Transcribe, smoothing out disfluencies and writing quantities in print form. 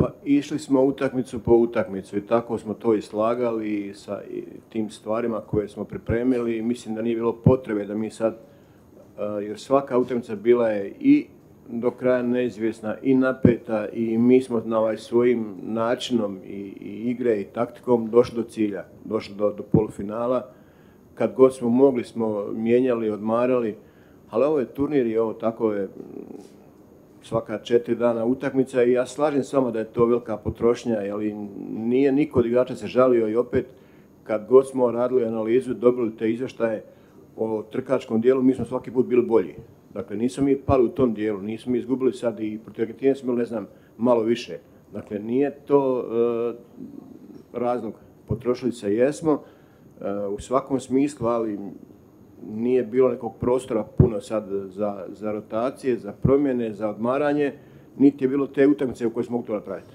Pa išli smo utakmicu po utakmicu i tako smo to i slagali sa tim stvarima koje smo pripremili. Mislim da nije bilo potrebe da mi sad, jer svaka utakmica bila je i do kraja neizvjesna i napeta i mi smo na ovaj svojim načinom i igre i taktikom došli do cilja, došli do polufinala. Kad god smo mogli smo mijenjali, odmarali, ali ovo je turnir i ovo tako je svaka 4 dana utakmica i ja slažem s vama da je to velika potrošnja, ali nije niko od igrača se žalio i opet kad god smo radili analizu, dobili te izvještaje o trkačkom dijelu, mi smo svaki put bili bolji. Dakle, nismo mi pali u tom dijelu, nismo mi izgubili sad i protiv Argentine smo ne znam, malo više. Dakle, nije to razlog. Potrošili se jesmo u svakom smislu, ali nije bilo nekog prostora puno sad za rotacije, za promjene, za odmaranje, niti je bilo te utakmice u kojoj smo mogli to napraviti.